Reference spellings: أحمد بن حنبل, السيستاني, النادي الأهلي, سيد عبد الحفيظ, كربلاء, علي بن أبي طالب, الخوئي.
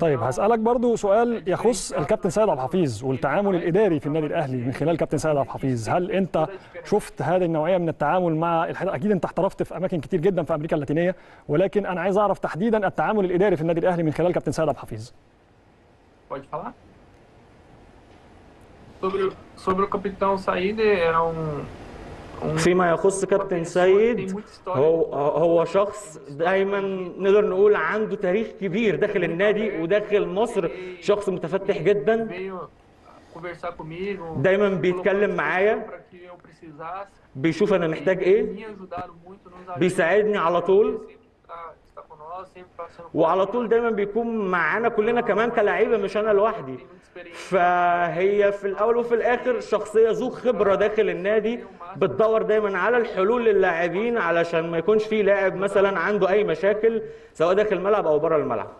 طيب هسألك برضو سؤال يخص الكابتن سيد عبد الحفيظ والتعامل الإداري في النادي الأهلي من خلال كابتن سيد عبد الحفيظ، هل أنت شفت هذه النوعية من التعامل مع الحديث؟ أكيد أنت احترفت في أماكن كتير جدا في أمريكا اللاتينية، ولكن أنا عايز أعرف تحديدا التعامل الإداري في النادي الأهلي من خلال كابتن سيد عبد الحفيظ. Pode falar? Sobre o capitão Said, era فيما يخص كابتن سيد، هو شخص دايما نقدر نقول عنده تاريخ كبير داخل النادي وداخل مصر، شخص متفتح جدا، دايما بيتكلم معايا، بيشوف انا محتاج ايه، بيساعدني على طول، وعلى طول دايما بيكون معانا كلنا كمان كلاعيبه، مش انا لوحدي. فهي في الاول وفي الاخر شخصيه ذو خبره داخل النادي، بتدور دايما على الحلول للاعبين علشان ما يكونش فيه لاعب مثلا عنده اي مشاكل سواء داخل الملعب او بره الملعب.